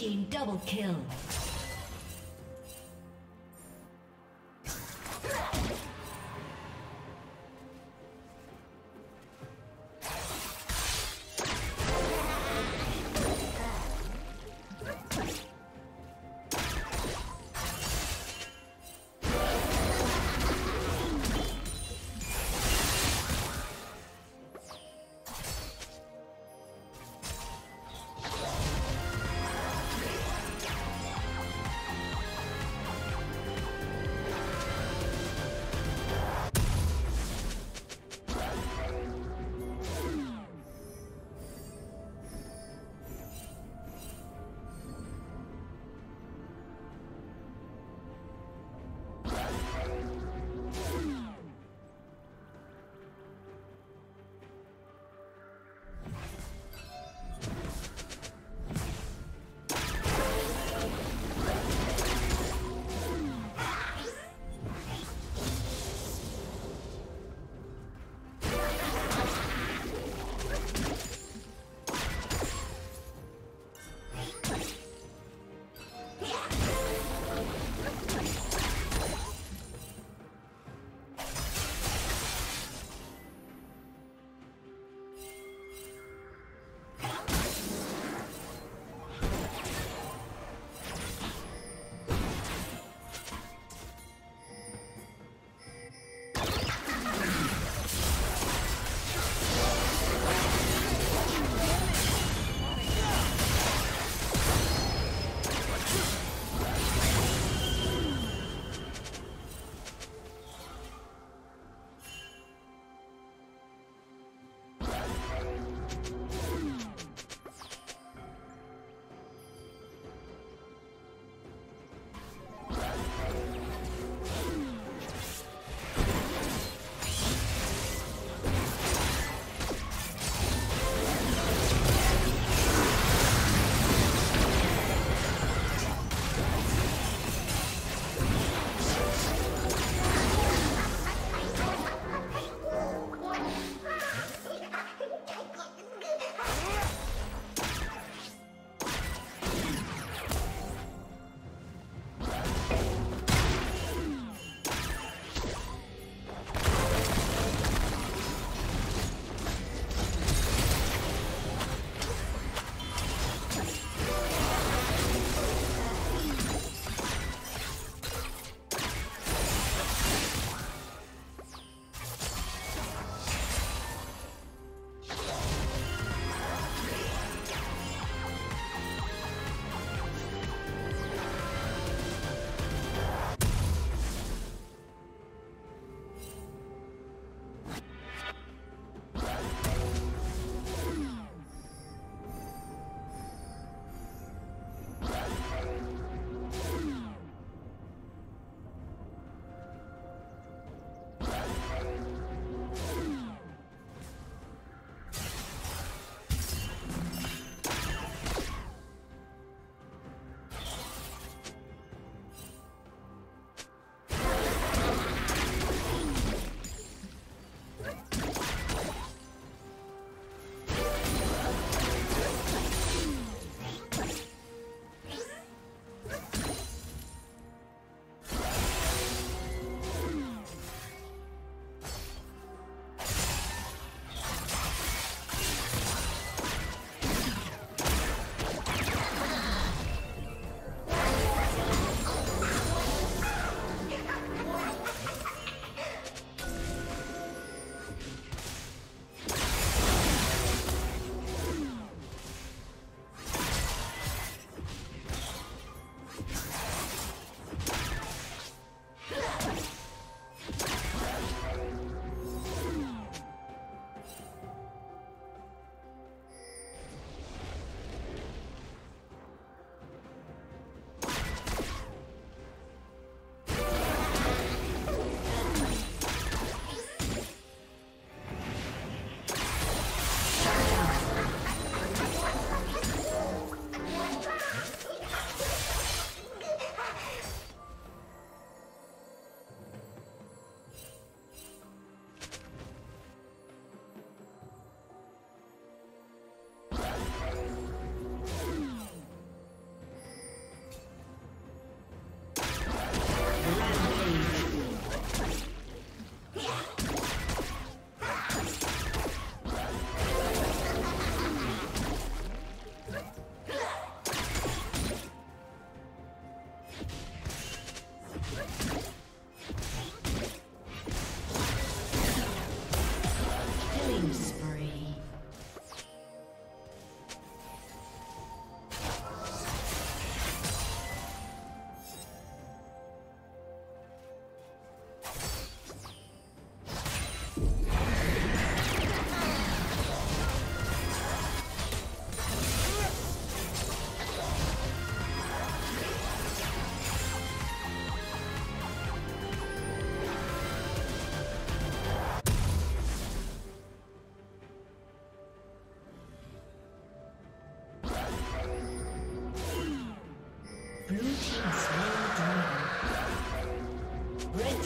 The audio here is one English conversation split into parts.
team double kill.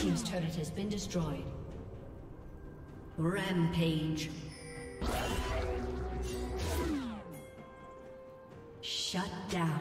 team's turret has been destroyed. Rampage. Shut down.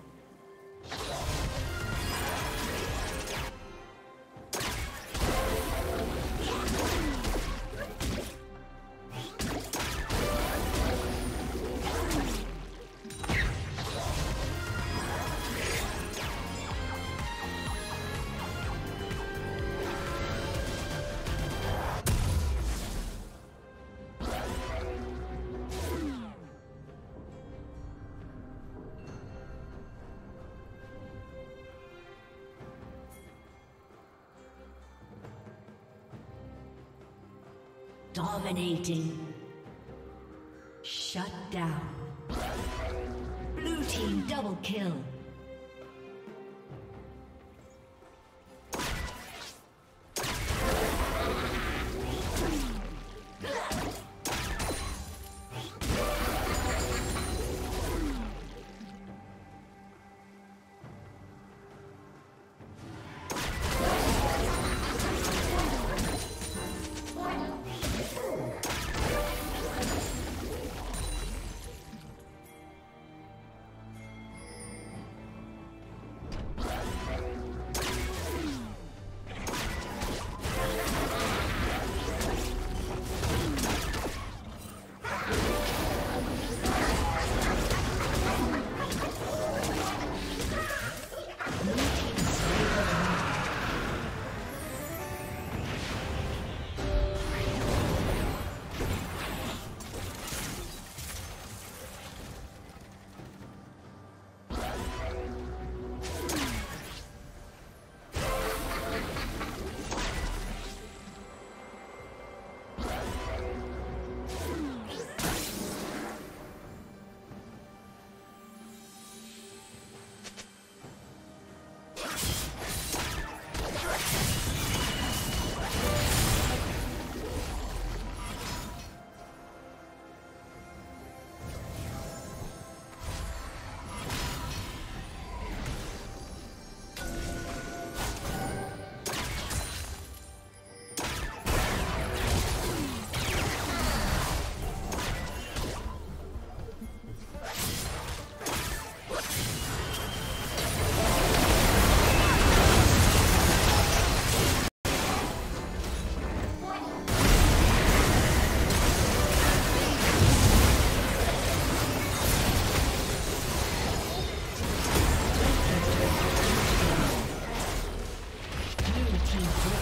Dominating. Shut down. Blue team double kill. Team's turret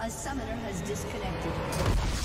A summoner has disconnected.